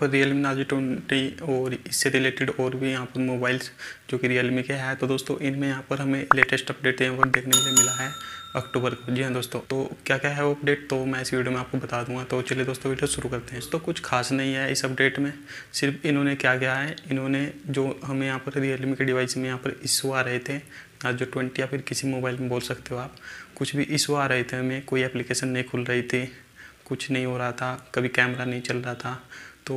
पर Realme Narzo 20 और इससे रिलेटेड और भी यहाँ पर मोबाइल्स जो कि Realme के हैं। तो दोस्तों इनमें यहाँ पर हमें लेटेस्ट अपडेट यहाँ पर देखने के लिए मिला है अक्टूबर को। जी हाँ दोस्तों, तो क्या क्या है वो अपडेट तो मैं इस वीडियो में आपको बता दूंगा। तो चलिए दोस्तों वीडियो शुरू करते हैं। तो कुछ खास नहीं है इस अपडेट में, सिर्फ इन्होंने क्या किया है, इन्होंने जो हमें यहाँ पर Realme के डिवाइस में यहाँ पर इशू आ रहे थे Narzo 20 या फिर किसी मोबाइल में बोल सकते हो आप, कुछ भी इशू आ रहे थे हमें, कोई एप्लीकेशन नहीं खुल रही थी, कुछ नहीं हो रहा था, कभी कैमरा नहीं चल रहा था, तो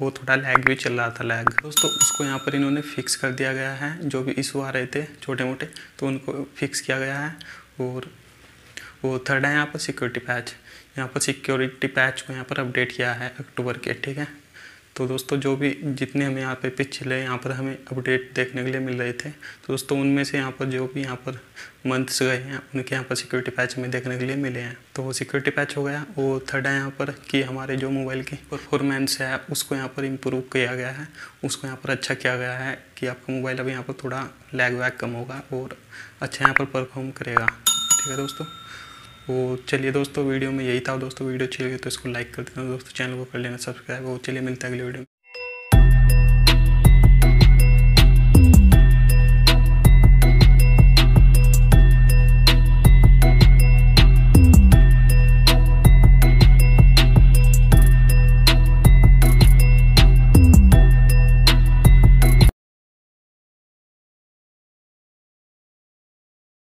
वो थोड़ा लैग भी चल रहा था लैग दोस्तों, उसको यहाँ पर इन्होंने फिक्स कर दिया गया है। जो भी इशू आ रहे थे छोटे मोटे तो उनको फिक्स किया गया है। और वो थर्ड है यहाँ पर सिक्योरिटी पैच, यहाँ पर सिक्योरिटी पैच को यहाँ पर अपडेट किया है अक्टूबर के, ठीक है। तो दोस्तों जो भी जितने हमें यहाँ पे पिछले यहाँ पर हमें अपडेट देखने के लिए मिल रहे थे, तो दोस्तों उनमें से यहाँ पर जो भी यहाँ पर मंथ्स गए हैं उनके यहाँ पर सिक्योरिटी पैच हमें देखने के लिए मिले हैं। तो वो सिक्योरिटी पैच हो गया। वो थर्ड है यहाँ पर कि हमारे जो मोबाइल की परफॉर्मेंस है उसको यहाँ पर इम्प्रूव किया गया है, उसको यहाँ पर अच्छा किया गया है कि आपका मोबाइल अब यहाँ पर थोड़ा लैग वैग कम होगा और अच्छा यहाँ पर परफॉर्म करेगा, ठीक है दोस्तों। वो चलिए दोस्तों वीडियो में यही था। दोस्तों वीडियो अच्छी लगी तो इसको लाइक कर देना, दोस्तों चैनल को कर लेना सब्सक्राइब। वो चलिए मिलता है अगले वीडियो में।